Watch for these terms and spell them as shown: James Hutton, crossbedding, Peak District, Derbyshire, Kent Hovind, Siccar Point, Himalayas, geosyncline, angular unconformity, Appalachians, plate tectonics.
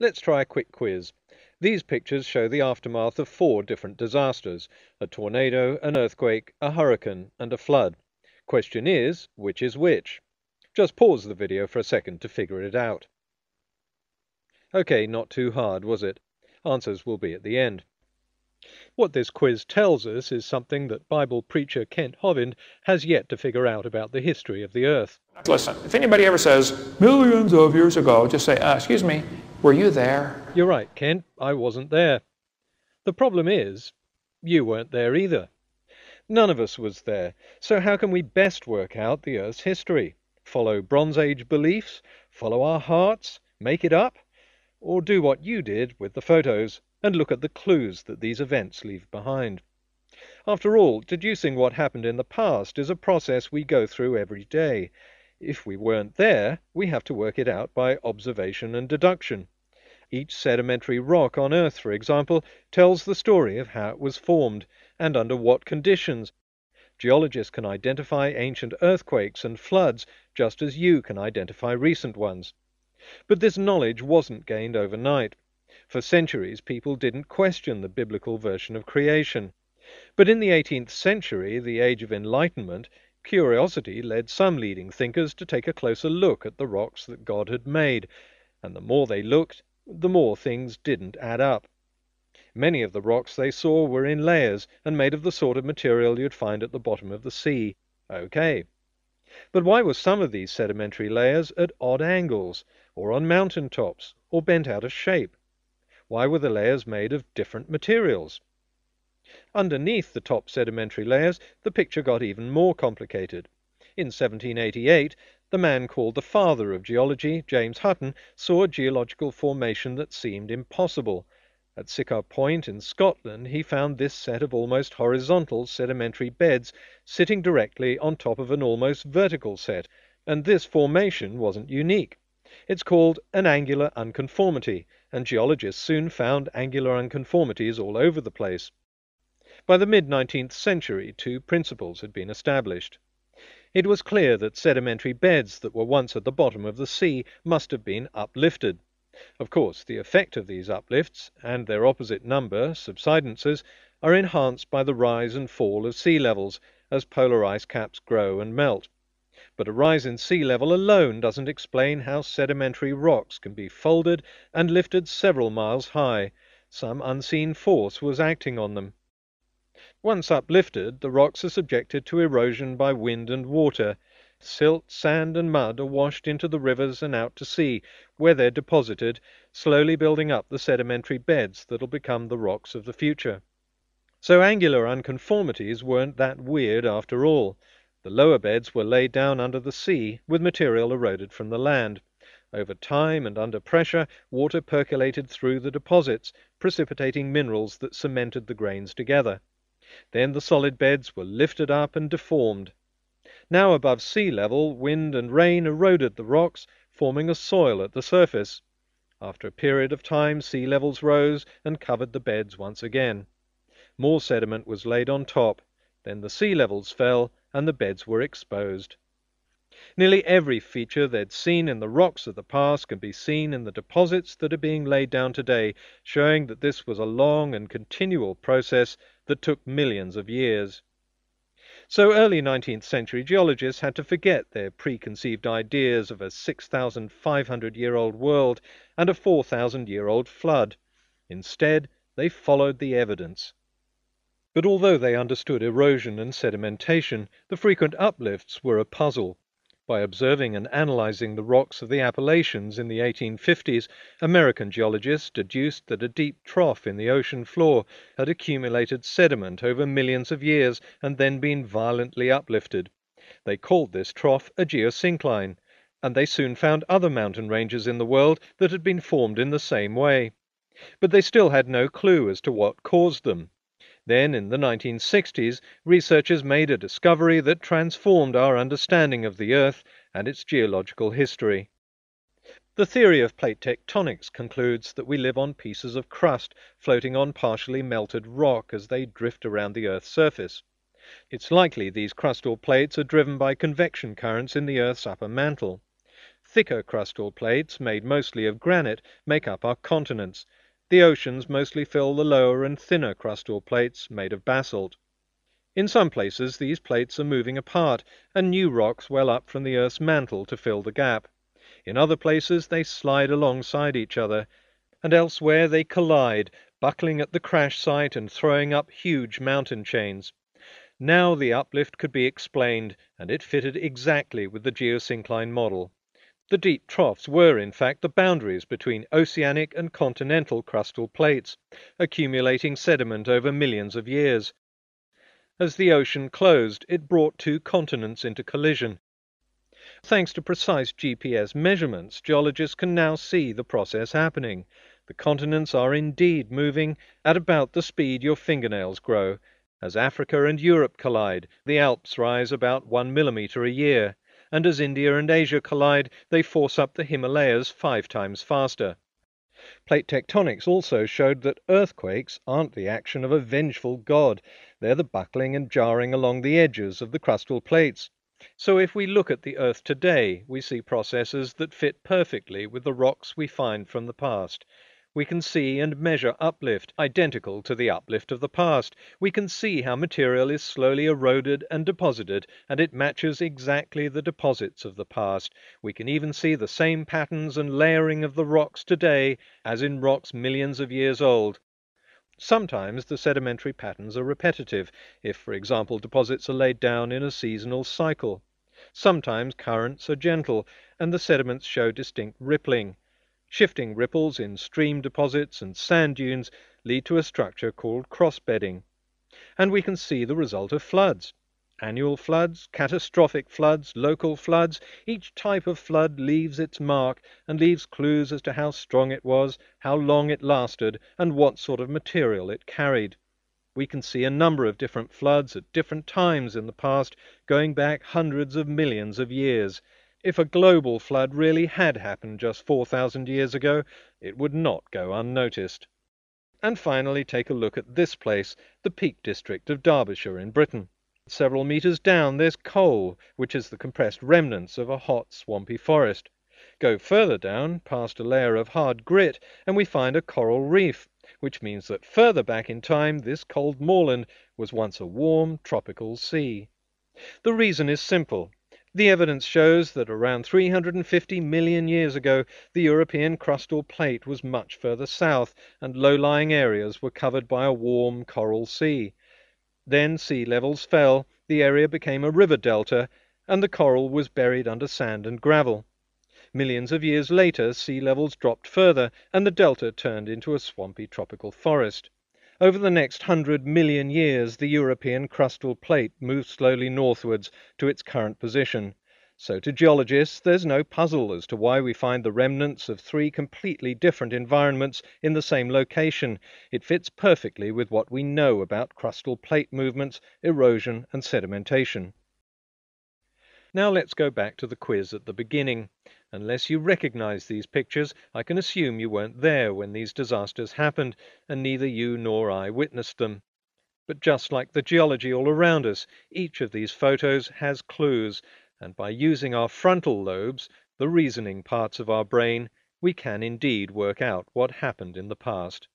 Let's try a quick quiz. These pictures show the aftermath of 4 different disasters: a tornado, an earthquake, a hurricane and a flood. Question is, which is which? Just pause the video for a second to figure it out. Okay, not too hard, was it? Answers will be at the end. What this quiz tells us is something that Bible preacher Kent Hovind has yet to figure out about the history of the earth. Listen, if anybody ever says, millions of years ago, just say, excuse me, were you there? You're right, Kent, I wasn't there. The problem is, you weren't there either. None of us was there, so how can we best work out the earth's history? Follow Bronze Age beliefs? Follow our hearts? Make it up? Or do what you did with the photos and look at the clues that these events leave behind? After all, deducing what happened in the past is a process we go through every day. If we weren't there, we have to work it out by observation and deduction. Each sedimentary rock on Earth, for example, tells the story of how it was formed and under what conditions. Geologists can identify ancient earthquakes and floods just as you can identify recent ones. But this knowledge wasn't gained overnight. For centuries, people didn't question the biblical version of creation. But in the 18th century, the Age of Enlightenment, curiosity led some leading thinkers to take a closer look at the rocks that God had made, and the more they looked, the more things didn't add up. Many of the rocks they saw were in layers and made of the sort of material you'd find at the bottom of the sea. Okay. But why were some of these sedimentary layers at odd angles, or on mountain tops, or bent out of shape? Why were the layers made of different materials? Underneath the top sedimentary layers, the picture got even more complicated. In 1788, the man called the father of geology, James Hutton, saw a geological formation that seemed impossible. At Siccar Point in Scotland, he found this set of almost horizontal sedimentary beds sitting directly on top of an almost vertical set, and this formation wasn't unique. It's called an angular unconformity, and geologists soon found angular unconformities all over the place. By the mid-19th century, 2 principles had been established. It was clear that sedimentary beds that were once at the bottom of the sea must have been uplifted. Of course, the effect of these uplifts, and their opposite number, subsidences, are enhanced by the rise and fall of sea levels as polar ice caps grow and melt. But a rise in sea level alone doesn't explain how sedimentary rocks can be folded and lifted several miles high. Some unseen force was acting on them. Once uplifted, the rocks are subjected to erosion by wind and water. Silt, sand and mud are washed into the rivers and out to sea, where they're deposited, slowly building up the sedimentary beds that'll become the rocks of the future. So angular unconformities weren't that weird after all. The lower beds were laid down under the sea, with material eroded from the land. Over time and under pressure, water percolated through the deposits, precipitating minerals that cemented the grains together. Then the solid beds were lifted up and deformed. Now above sea level, wind and rain eroded the rocks, forming a soil at the surface. After a period of time, sea levels rose and covered the beds once again. More sediment was laid on top, then the sea levels fell and the beds were exposed. Nearly every feature they'd seen in the rocks of the past can be seen in the deposits that are being laid down today, showing that this was a long and continual process that took millions of years. So early 19th century geologists had to forget their preconceived ideas of a 6,500-year-old world and a 4,000-year-old flood. Instead, they followed the evidence. But although they understood erosion and sedimentation, the frequent uplifts were a puzzle. By observing and analysing the rocks of the Appalachians in the 1850s, American geologists deduced that a deep trough in the ocean floor had accumulated sediment over millions of years and then been violently uplifted. They called this trough a geosyncline, and they soon found other mountain ranges in the world that had been formed in the same way. But they still had no clue as to what caused them. Then, in the 1960s, researchers made a discovery that transformed our understanding of the Earth and its geological history. The theory of plate tectonics concludes that we live on pieces of crust floating on partially melted rock as they drift around the Earth's surface. It's likely these crustal plates are driven by convection currents in the Earth's upper mantle. Thicker crustal plates, made mostly of granite, make up our continents. The oceans mostly fill the lower and thinner crustal plates, made of basalt. In some places these plates are moving apart, and new rocks well up from the Earth's mantle to fill the gap. In other places they slide alongside each other, and elsewhere they collide, buckling at the crash site and throwing up huge mountain chains. Now the uplift could be explained, and it fitted exactly with the geosyncline model. The deep troughs were, in fact, the boundaries between oceanic and continental crustal plates, accumulating sediment over millions of years. As the ocean closed, it brought two continents into collision. Thanks to precise GPS measurements, geologists can now see the process happening. The continents are indeed moving at about the speed your fingernails grow. As Africa and Europe collide, the Alps rise about 1 millimetre a year, and as India and Asia collide, they force up the Himalayas 5 times faster. Plate tectonics also showed that earthquakes aren't the action of a vengeful god, they're the buckling and jarring along the edges of the crustal plates. So if we look at the Earth today, we see processes that fit perfectly with the rocks we find from the past. We can see and measure uplift, identical to the uplift of the past. We can see how material is slowly eroded and deposited, and it matches exactly the deposits of the past. We can even see the same patterns and layering of the rocks today as in rocks millions of years old. Sometimes the sedimentary patterns are repetitive, if, for example, deposits are laid down in a seasonal cycle. Sometimes currents are gentle, and the sediments show distinct rippling. Shifting ripples in stream deposits and sand dunes lead to a structure called crossbedding. And we can see the result of floods. Annual floods, catastrophic floods, local floods, each type of flood leaves its mark and leaves clues as to how strong it was, how long it lasted, and what sort of material it carried. We can see a number of different floods at different times in the past, going back hundreds of millions of years. If a global flood really had happened just 4,000 years ago, it would not go unnoticed. And finally, take a look at this place, the Peak District of Derbyshire in Britain. Several metres down there's coal, which is the compressed remnants of a hot, swampy forest. Go further down, past a layer of hard grit, and we find a coral reef, which means that further back in time this cold moorland was once a warm, tropical sea. The reason is simple. The evidence shows that around 350 million years ago, the European crustal plate was much further south, and low-lying areas were covered by a warm coral sea. Then sea levels fell, the area became a river delta, and the coral was buried under sand and gravel. Millions of years later, sea levels dropped further, and the delta turned into a swampy tropical forest. Over the next 100 million years, the European crustal plate moved slowly northwards to its current position. So to geologists, there's no puzzle as to why we find the remnants of 3 completely different environments in the same location. It fits perfectly with what we know about crustal plate movements, erosion and sedimentation. Now let's go back to the quiz at the beginning. Unless you recognise these pictures, I can assume you weren't there when these disasters happened, and neither you nor I witnessed them. But just like the geology all around us, each of these photos has clues, and by using our frontal lobes, the reasoning parts of our brain, we can indeed work out what happened in the past.